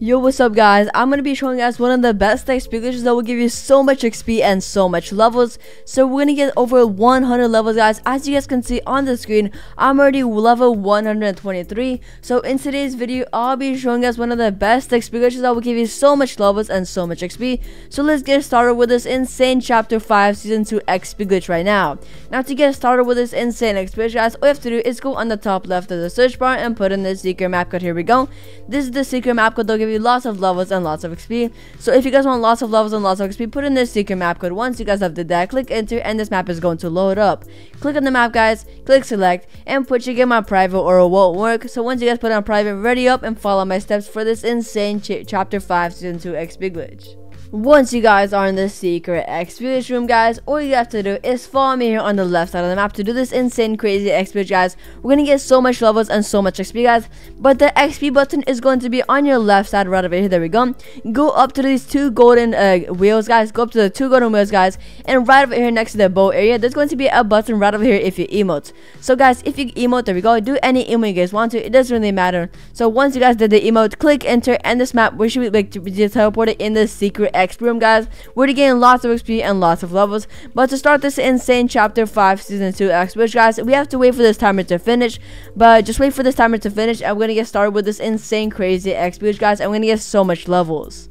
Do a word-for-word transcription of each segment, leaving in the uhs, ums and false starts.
Yo, what's up guys? I'm gonna be showing you guys one of the best X P glitches that will give you so much X P and so much levels. So we're gonna get over one hundred levels, guys. As you guys can see on the screen, I'm already level one hundred twenty-three. So in today's video, I'll be showing you guys one of the best X P glitches that will give you so much levels and so much X P. So let's get started with this insane chapter five season two X P glitch right now. Now to get started with this insane X P glitch, guys, all you have to do is go on the top left of the search bar and put in this secret map code. Here we go. This is the secret map code. They'll give you lots of levels and lots of X P. So if you guys want lots of levels and lots of X P, put in this secret map code. Once you guys have did that, click enter and this map is going to load up. Click on the map, guys, click select and put your game on private or it won't work. So once you guys put on private, ready up and follow my steps for this insane ch chapter five season two X P glitch. Once you guys are in the secret X P glitch room, guys, all you have to do is follow me here on the left side of the map to do this insane crazy X P glitch, guys. We're gonna get so much levels and so much X P, guys, but the X P button is going to be on your left side right over here. There we go. Go up to these two golden uh, wheels, guys. Go up to the two golden wheels, guys, and right over here next to the bow area, there's going to be a button right over here if you emote. So guys, if you emote, there we go, do any emote you guys want to, it doesn't really matter. So once you guys did the emote, click enter and this map we should be like to be teleported in the secret X P room, guys. We're getting lots of X P and lots of levels, but to start this insane chapter five season two X P glitch, guys, we have to wait for this timer to finish. But just wait for this timer to finish and we're gonna get started with this insane crazy X P glitch, guys, and we're gonna get so much levels.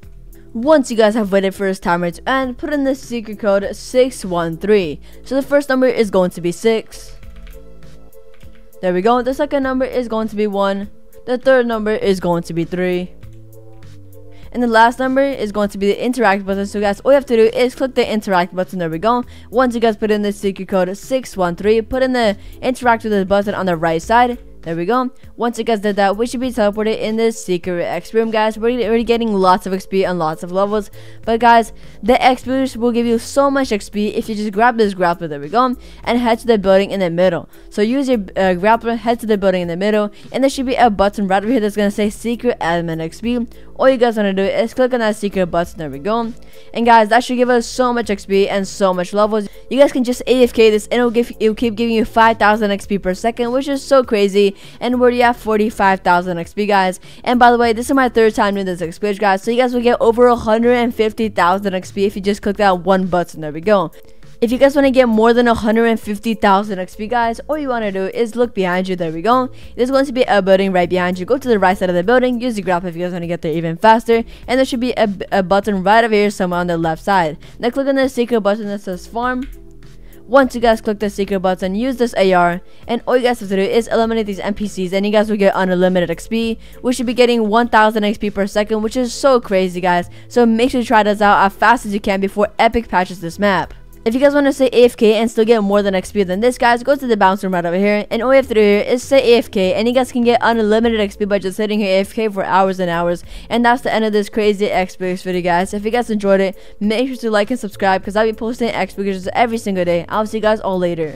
Once you guys have waited for this timer to end, put in the secret code six one three. So the first number is going to be six. There we go. The second number is going to be one. The third number is going to be three. And the last number is going to be the interact button. So guys, all you have to do is click the interact button. There we go. Once you guys put in the secret code six one three, put in the interact with the button on the right side. There we go. Once you guys did that, we should be teleported in this secret X P room, guys. We're already getting lots of X P and lots of levels. But guys, the X P will give you so much X P if you just grab this grappler. There we go. And head to the building in the middle. So use your uh, grappler, head to the building in the middle. And there should be a button right over here that's going to say secret admin X P. All you guys want to do is click on that secret button. There we go. And guys, that should give us so much X P and so much levels. You guys can just A F K this and it'll, give, it'll keep giving you five thousand X P per second, which is so crazy. And we're at forty-five thousand X P, guys. And by the way, this is my third time doing this X P glitch, guys. So you guys will get over one hundred fifty thousand X P if you just click that one button. There we go. If you guys want to get more than one hundred fifty thousand X P, guys, all you want to do is look behind you. There we go. There's going to be a building right behind you. Go to the right side of the building. Use the grapple if you guys want to get there even faster. And there should be a, a button right over here somewhere on the left side. Now click on the secret button that says farm. Once you guys click the secret button, use this A R, and all you guys have to do is eliminate these N P Cs, and you guys will get unlimited X P. We should be getting one thousand X P per second, which is so crazy, guys. So make sure you try this out as fast as you can before Epic patches this map. If you guys want to say A F K and still get more than X P than this, guys, go to the bounce room right over here. And all you have to do here is say A F K. And you guys can get unlimited X P by just sitting here A F K for hours and hours. And that's the end of this crazy X P video, guys. If you guys enjoyed it, make sure to like and subscribe because I'll be posting X P videos every single day. I'll see you guys all later.